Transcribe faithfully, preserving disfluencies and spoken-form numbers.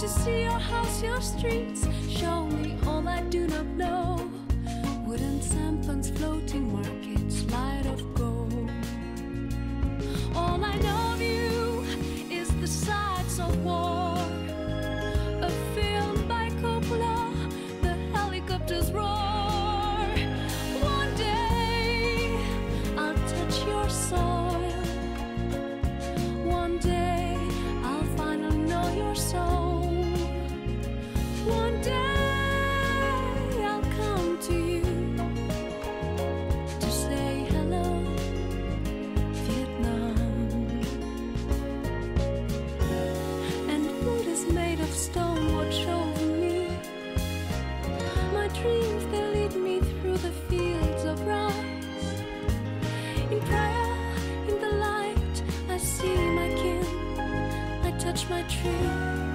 to see your house, your streets. Show me all I do not know. Wooden sampans, floating markets, light of gold. All I know of you is the sights of war. A film by Coppola, the helicopters roar. One day I'll touch your soil. One day your soul. One day I'll come to you to say hello, Vietnam. And wood is made of stone, watch over me. My dreams, they lead me through the fields of rice. In prayer, in the light, I see my kin. Touch my tree.